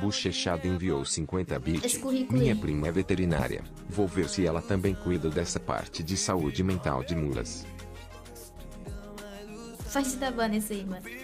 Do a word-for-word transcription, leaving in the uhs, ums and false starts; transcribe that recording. Bochechada enviou cinquenta bits. Minha prima é veterinária. Vou ver se ela também cuida dessa parte de saúde mental de mulas. Faz da bana esse aí, mano.